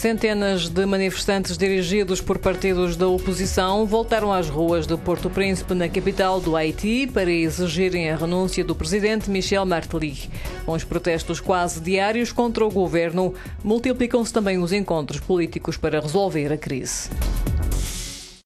Centenas de manifestantes dirigidos por partidos da oposição voltaram às ruas de Porto Príncipe, na capital do Haiti, para exigirem a renúncia do presidente Michel Martelly. Com os protestos quase diários contra o governo, multiplicam-se também os encontros políticos para resolver a crise.